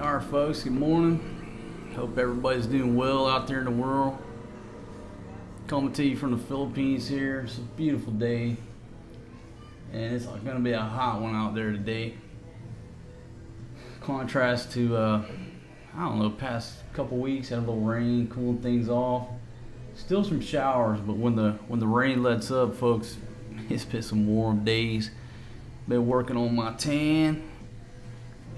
Alright folks, good morning. Hope everybody's doing well out there in the world. Coming to you from the Philippines here. It's a beautiful day. And it's going to be a hot one out there today. Contrast to, I don't know, past couple weeks, had a little rain, cooling things off. Still some showers, but when the rain lets up, folks, it's been some warm days. Been working on my tan.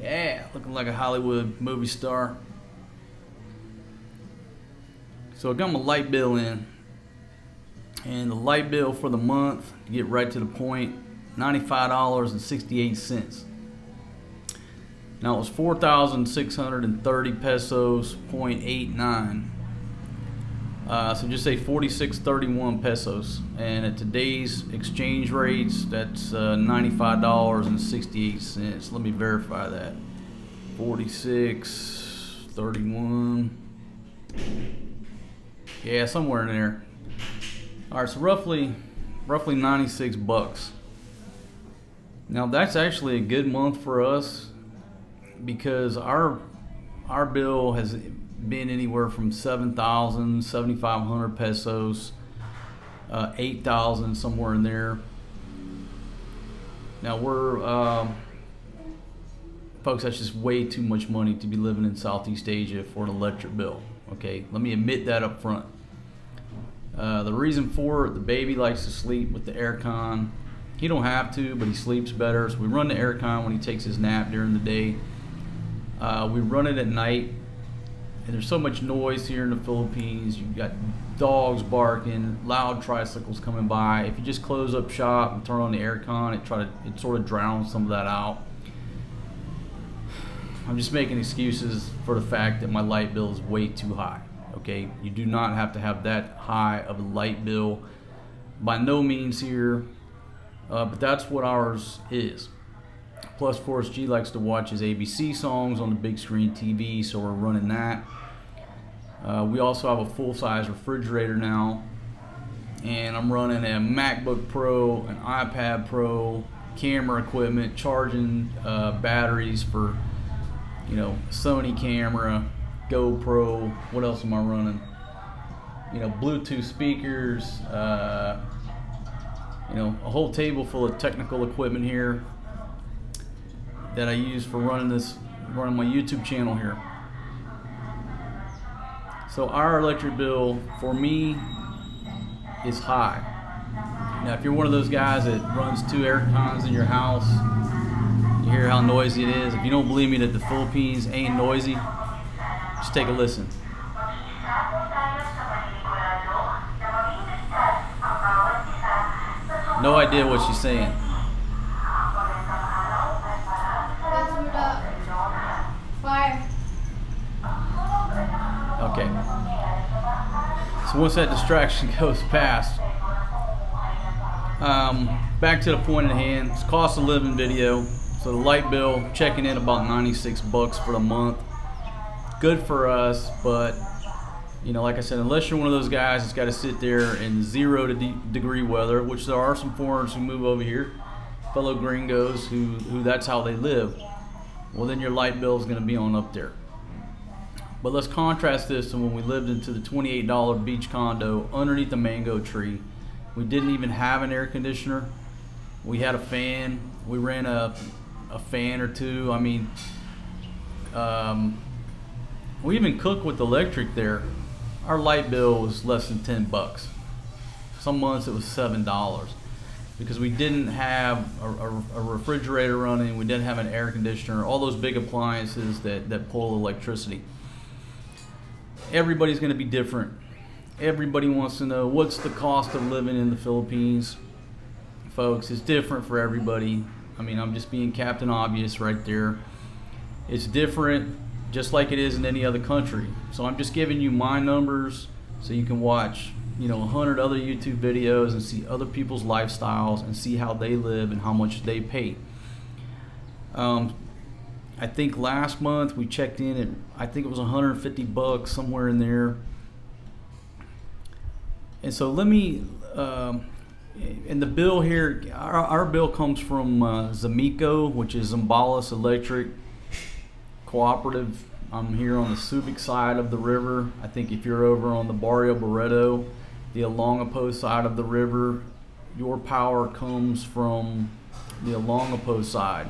Yeah, looking like a Hollywood movie star. So I got my light bill in. And the light bill for the month, to get right to the point, $95.68. Now it was 4,630 pesos, 0.89. So just say 46.31 pesos. And at today's exchange rates, that's $95.68. Let me verify that. 46.31. Yeah, somewhere in there. All right, so roughly 96 bucks. Now that's actually a good month for us because our bill has been anywhere from 7,000, 7,500 pesos, 8,000, somewhere in there. Now we're, folks, that's just way too much money to be living in Southeast Asia for an electric bill. Okay, let me admit that up front. The reason for it, the baby likes to sleep with the aircon. He don't have to, but he sleeps better. So we run the aircon when he takes his nap during the day. We run it at night. And there's so much noise here in the Philippines. You've got dogs barking, loud tricycles coming by. If you just close up shop and turn on the aircon, it sort of drowns some of that out. I'm just making excuses for the fact that my light bill is way too high. Okay, you do not have to have that high of a light bill by no means here, but that's what ours is. Plus, Forrest G likes to watch his ABC songs on the big screen TV, so we're running that. We also have a full-size refrigerator now, and I'm running a MacBook Pro, an iPad Pro, camera equipment, charging batteries for, you know, Sony camera, GoPro. What else am I running? You know, Bluetooth speakers. You know, a whole table full of technical equipment here that I use for running my YouTube channel here. So our electric bill for me is high. Now if you're one of those guys that runs two air cons in your house, you hear how noisy it is. If you don't believe me that the Philippines ain't noisy, just take a listen. No idea what she's saying. Okay. So once that distraction goes past, back to the point at hand. It's cost of living video. So the light bill checking in about 96 bucks for the month. Good for us, but you know, like I said, unless you're one of those guys that's got to sit there in 0 degree weather, which there are some foreigners who move over here, fellow gringos who that's how they live. Well, then your light bill is going to be on up there. But let's contrast this to when we lived into the $28 beach condo underneath the mango tree. We didn't even have an air conditioner. We had a fan. We ran a fan or two. I mean, we even cooked with electric there. Our light bill was less than 10 bucks. Some months it was $7 because we didn't have a refrigerator running. We didn't have an air conditioner, all those big appliances that pull electricity. Everybody's going to be different. Everybody wants to know what's the cost of living in the Philippines. Folks, it's different for everybody. I mean, I'm just being Captain Obvious right there. It's different just like it is in any other country. So I'm just giving you my numbers so you can watch, you know, 100 other YouTube videos and see other people's lifestyles and see how they live and how much they pay. I think last month we checked in at, I think it was 150 bucks, somewhere in there. And so let me, and the bill here, our bill comes from Zamico, which is Zambales Electric Cooperative. I'm here on the Subic side of the river. I think if you're over on the Barrio Barreto, the Olongapo side of the river, your power comes from the Olongapo side.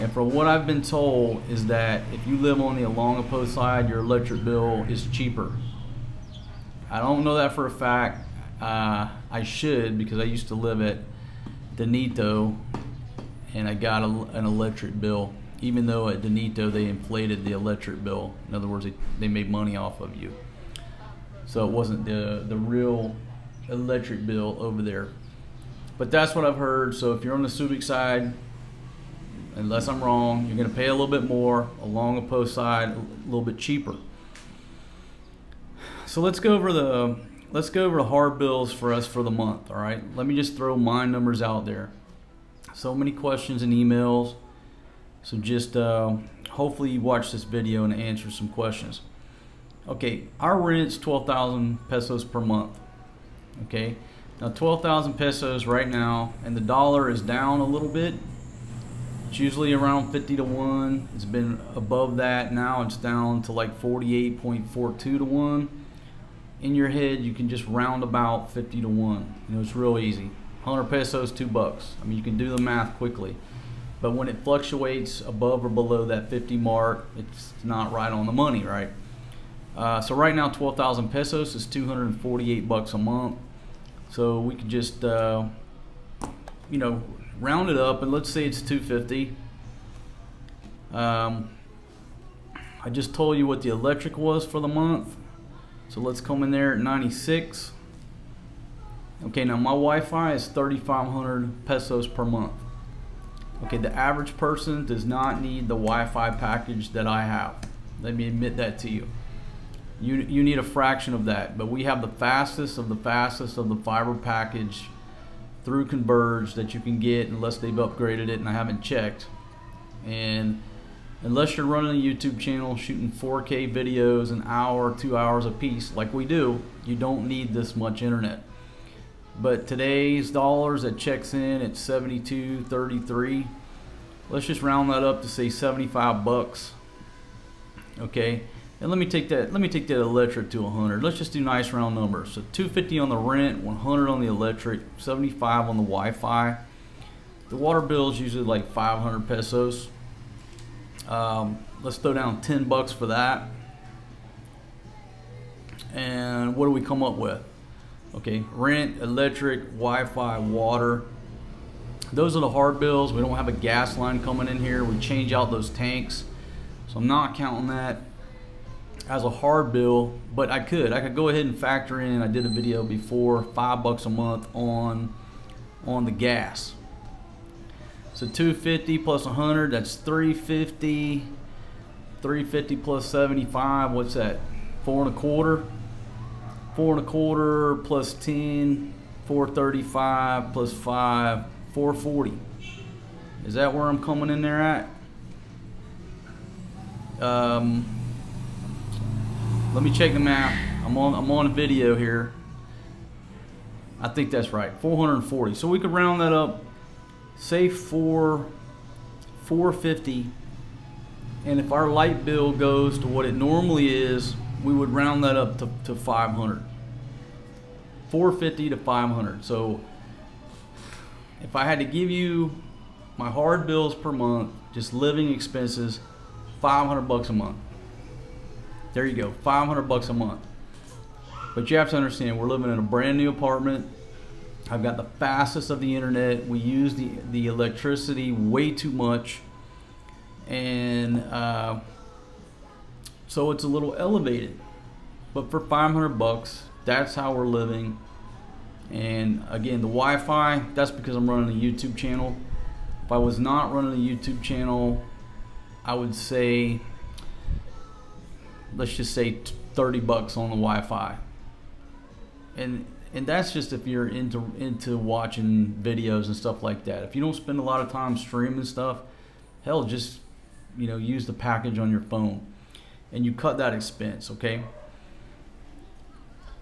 And from what I've been told is that if you live on the Olongapo side, your electric bill is cheaper. I don't know that for a fact. I should, because I used to live at Donito and I got an electric bill. Even though at Donito they inflated the electric bill. In other words, they made money off of you. So it wasn't the real electric bill over there. But that's what I've heard. So if you're on the Subic side, unless I'm wrong, you're gonna pay a little bit more. Along the post side, a little bit cheaper. So let's go over the hard bills for us for the month, all right? Let me just throw my numbers out there. So many questions and emails. So just hopefully you watch this video and answer some questions. Okay, our rent's 12,000 pesos per month. Okay, now 12,000 pesos right now, and the dollar is down a little bit. It's usually around 50 to 1. It's been above that. Now it's down to like 48.42 to 1. In your head, you can just round about 50 to 1. You know, it's real easy. 100 pesos, $2. I mean, you can do the math quickly. But when it fluctuates above or below that 50 mark, it's not right on the money, right? So right now, 12,000 pesos is 248 bucks a month. So we could just, you know, round it up, and let's say it's 250. I just told you what the electric was for the month. So let's come in there at 96. Okay, now my Wi-Fi is 3,500 pesos per month. Okay, the average person does not need the Wi-Fi package that I have. Let me admit that to you. You need a fraction of that, but we have the fastest of the fastest of the fiber package through Converge that you can get, unless they've upgraded it and I haven't checked. And unless you're running a YouTube channel shooting 4K videos an hour, 2 hours a piece like we do, you don't need this much internet. But today's dollars, that checks in at 72.33. Let's just round that up to say 75 bucks. Okay, and let me take that electric to 100. Let's just do nice round numbers. So 250 on the rent, 100 on the electric, 75 on the Wi-Fi. The water bill is usually like 500 pesos. Let's throw down 10 bucks for that. And what do we come up with? Okay, rent, electric, Wi-Fi, water. Those are the hard bills. We don't have a gas line coming in here. We change out those tanks. So I'm not counting that as a hard bill, but I could go ahead and factor in, I did a video before, $5 a month on the gas. So 250 plus 100, that's 350. 350 plus 75, what's that? 4 and a quarter. 4 and a quarter plus 10, 435 plus 5, 440. Is that where I'm coming in there at? Let me check the math. I'm on a video here. I think that's right. 440. So we could round that up. Say 450. And if our light bill goes to what it normally is, we would round that up to 500. 450 to 500. So if I had to give you my hard bills per month, just living expenses, 500 bucks a month. There you go, 500 bucks a month. But you have to understand, we're living in a brand new apartment. I've got the fastest of the internet. We use the electricity way too much. And so it's a little elevated, but for 500 bucks, that's how we're living. And again, the Wi-Fi, that's because I'm running a YouTube channel. If I was not running a YouTube channel, I would say, let's just say 30 bucks on the Wi-Fi. And that's just if you're into watching videos and stuff like that. If you don't spend a lot of time streaming stuff, hell, just, you know, use the package on your phone. And you cut that expense, okay?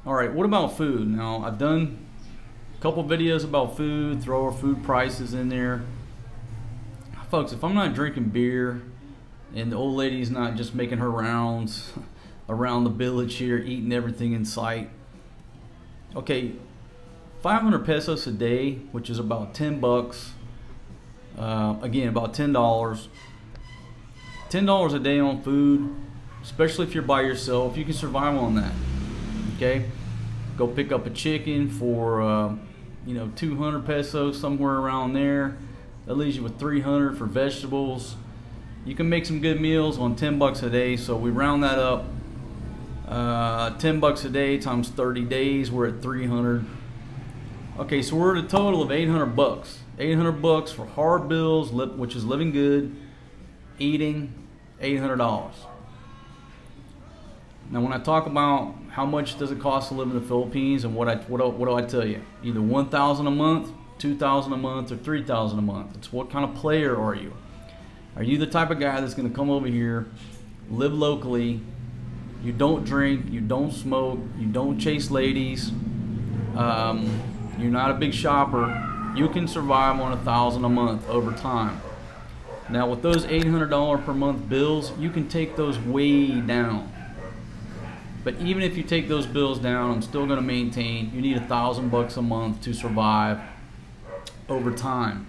All right, what about food? Now, I've done a couple videos about food, throw our food prices in there. Folks, if I'm not drinking beer and the old lady's not just making her rounds around the village here, eating everything in sight. Okay, 500 pesos a day, which is about 10 bucks. Again, about $10. $10 a day on food, especially if you're by yourself, you can survive on that. Okay, go pick up a chicken for 200 pesos, somewhere around there. That leaves you with 300 for vegetables. You can make some good meals on 10 bucks a day. So we round that up. 10 bucks a day times 30 days, we're at 300. Okay, so we're at a total of 800 bucks. 800 bucks for hard bills, which is living good, eating, $800. Now, when I talk about how much does it cost to live in the Philippines, and what do I tell you? Either 1,000 a month, 2,000 a month, or 3,000 a month. It's what kind of player are you? Are you the type of guy that's going to come over here, live locally, you don't drink, you don't smoke, you don't chase ladies, you're not a big shopper? You can survive on 1,000 a month over time. Now, with those $800 per month bills, you can take those way down. But even if you take those bills down, I'm still going to maintain you need 1,000 bucks a month to survive over time.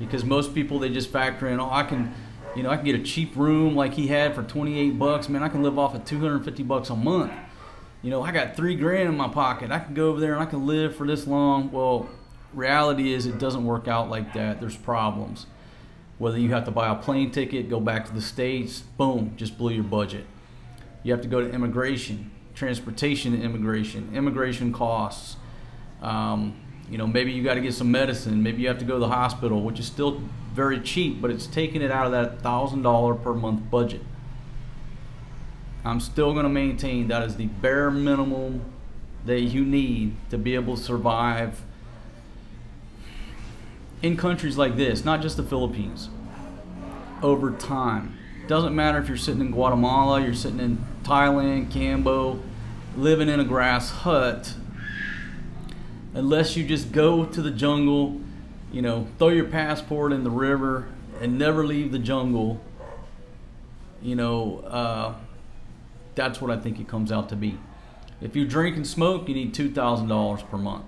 Because most people, they just factor in, oh, I can get a cheap room like he had for 28 bucks. Man, I can live off of 250 bucks a month. You know, I got 3 grand in my pocket. I can go over there and I can live for this long. Well, reality is it doesn't work out like that. There's problems. Whether you have to buy a plane ticket, go back to the States, boom, just blew your budget. You have to go to immigration, transportation to immigration, immigration costs. Maybe you got to get some medicine. Maybe you have to go to the hospital, which is still very cheap, but it's taking it out of that $1,000 per month budget. I'm still going to maintain that is the bare minimum that you need to be able to survive in countries like this, not just the Philippines, over time. Doesn't matter if you're sitting in Guatemala, you're sitting in Thailand, Cambodia, living in a grass hut, unless you just go to the jungle, you know, throw your passport in the river and never leave the jungle, you know, that's what I think it comes out to be. If you drink and smoke, you need $2,000 per month.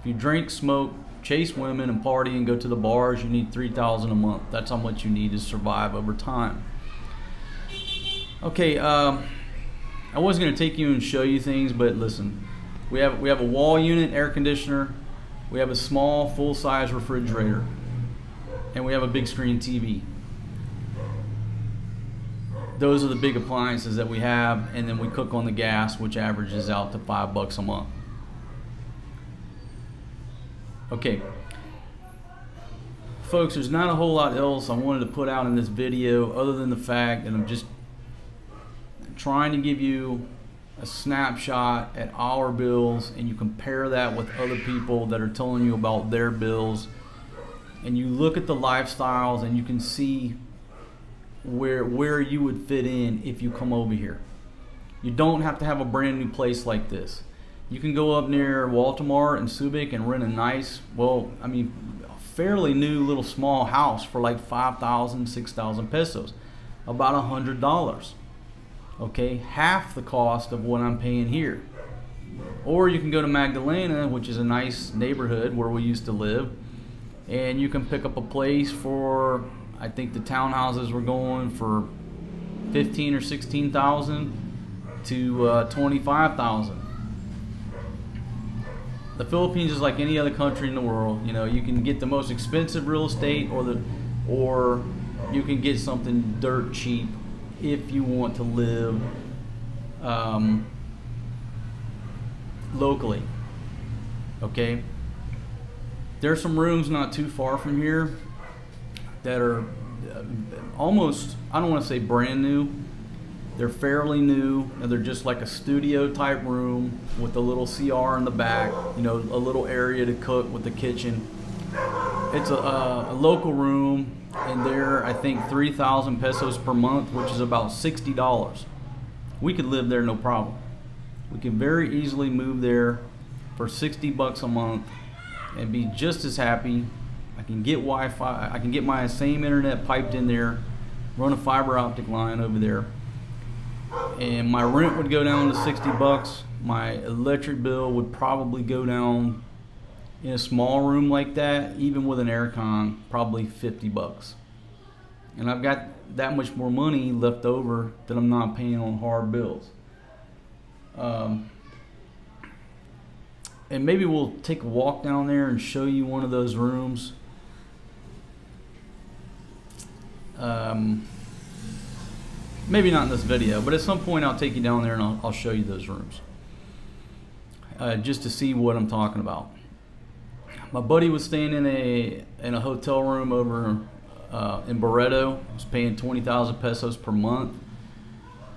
If you drink, smoke, chase women and party and go to the bars, you need $3,000 a month. That's how much you need to survive over time. Okay, I was going to take you and show you things, but listen, we have a wall unit air conditioner, we have a small full-size refrigerator, and we have a big screen TV. Those are the big appliances that we have, and then we cook on the gas, which averages out to $5 a month. Okay, folks, there's not a whole lot else I wanted to put out in this video other than the fact that I'm just trying to give you a snapshot at our bills, and you compare that with other people that are telling you about their bills, and you look at the lifestyles and you can see where you would fit in if you come over here. You don't have to have a brand new place like this. You can go up near Waltemar and Subic and rent a nice, well, I mean, a fairly new little small house for like 5,000, 6,000 pesos, about $100. Okay, half the cost of what I'm paying here. Or you can go to Magdalena, which is a nice neighborhood where we used to live, and you can pick up a place for, I think the townhouses were going for 15 or 16,000 to 25,000. The Philippines is like any other country in the world. You know, you can get the most expensive real estate, or you can get something dirt cheap if you want to live locally. Okay, there's some rooms not too far from here that are almost, I don't want to say brand new, they're fairly new, and they're just like a studio type room with a little CR in the back, you know, a little area to cook with the kitchen. It's a local room, and they're, I think, 3,000 pesos per month, which is about $60. We could live there no problem. We could very easily move there for 60 bucks a month and be just as happy I can get Wi-Fi, I can get my same internet piped in there, run a fiber optic line over there, and my rent would go down to 60 bucks. My electric bill would probably go down, in a small room like that, even with an aircon, probably 50 bucks. And I've got that much more money left over that I'm not paying on hard bills. And maybe we'll take a walk down there and show you one of those rooms. Maybe not in this video, but at some point I'll take you down there and I'll show you those rooms. Just to see what I'm talking about. My buddy was staying in a hotel room over in Barreto. He was paying 20,000 pesos per month,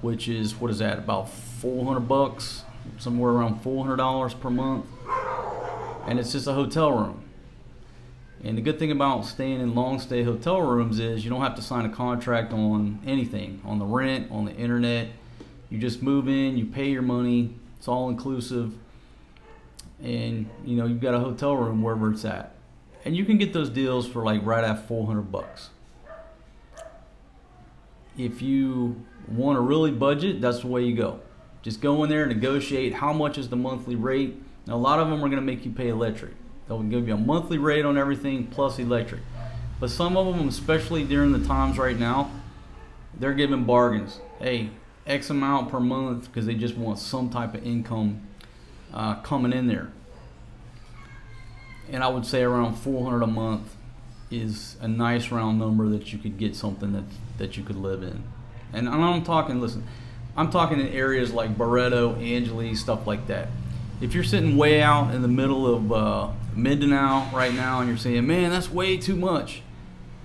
which is, what is that, about 400 bucks, somewhere around $400 per month. And it's just a hotel room. And the good thing about staying in long stay hotel rooms is you don't have to sign a contract on anything, on the rent, on the internet. You just move in, you pay your money, it's all inclusive. And you know, you've got a hotel room wherever it's at, and you can get those deals for like right at 400 bucks. If you want to really budget, that's the way you go. Just go in there and negotiate how much is the monthly rate. Now a lot of them are going to make you pay electric. They'll give you a monthly rate on everything plus electric, but some of them, especially during the times right now, they're giving bargains. Hey, X amount per month, because they just want some type of income coming in there. And I would say around 400 a month is a nice round number that you could get something that you could live in. And I'm talking, listen, I'm talking in areas like Barreto, Angeles, stuff like that. If you're sitting way out in the middle of Mindanao right now and you're saying, man, that's way too much,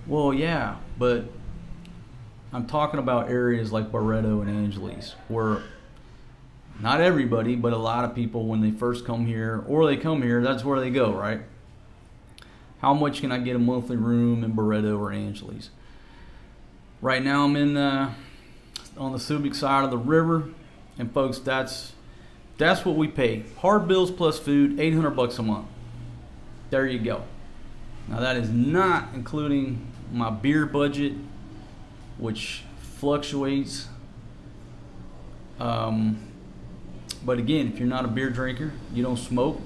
well, yeah, but I'm talking about areas like Barreto and Angeles where not everybody, but a lot of people, when they first come here, or they come here, that's where they go, right? How much can I get a monthly room in Barreto or Angeles? Right now I'm in on the Subic side of the river, and folks, that's what we pay. Hard bills plus food, 800 bucks a month. There you go. Now that is not including my beer budget, which fluctuates. But again, if you're not a beer drinker, you don't smoke,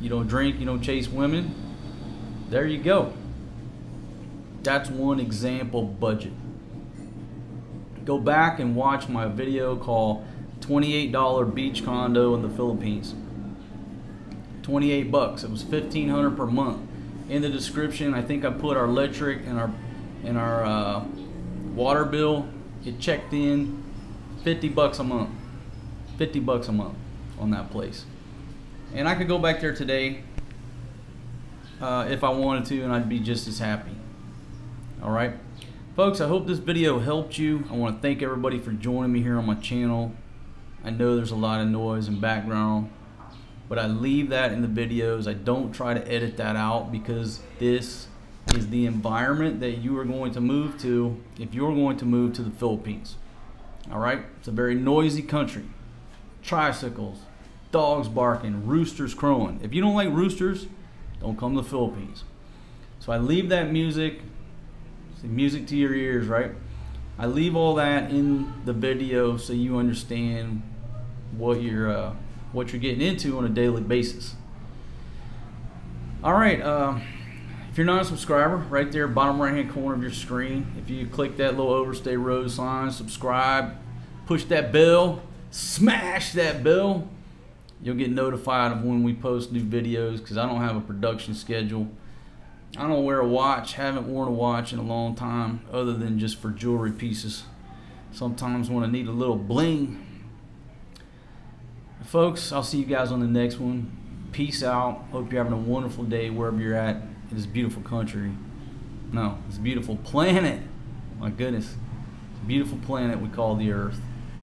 you don't drink, you don't chase women, there you go. That's one example budget. Go back and watch my video called $28 Beach Condo in the Philippines. 28 bucks. It was $1,500 per month. In the description, I think I put our electric and our water bill. It checked in 50 bucks a month. 50 bucks a month on that place. And I could go back there today if I wanted to, and I'd be just as happy. Alright folks, I hope this video helped you. I want to thank everybody for joining me here on my channel. I know there's a lot of noise and background, but I leave that in the videos. I don't try to edit that out, because this is the environment that you are going to move to if you're going to move to the Philippines. Alright it's a very noisy country. Tricycles, dogs barking, roosters crowing. If you don't like roosters, don't come to the Philippines. So I leave that music, it's the music to your ears, right? I leave all that in the video so you understand what you're getting into on a daily basis. All right, if you're not a subscriber, right there, bottom right-hand corner of your screen, if you click that little Overstay Road sign, subscribe, push that bell. Smash that bell. You'll get notified of when we post new videos, because I don't have a production schedule. I don't wear a watch, haven't worn a watch in a long time, other than just for jewelry pieces. Sometimes when I need a little bling. Folks, I'll see you guys on the next one. Peace out. Hope you're having a wonderful day wherever you're at in this beautiful country. No, this beautiful planet. My goodness. It's a beautiful planet we call the Earth.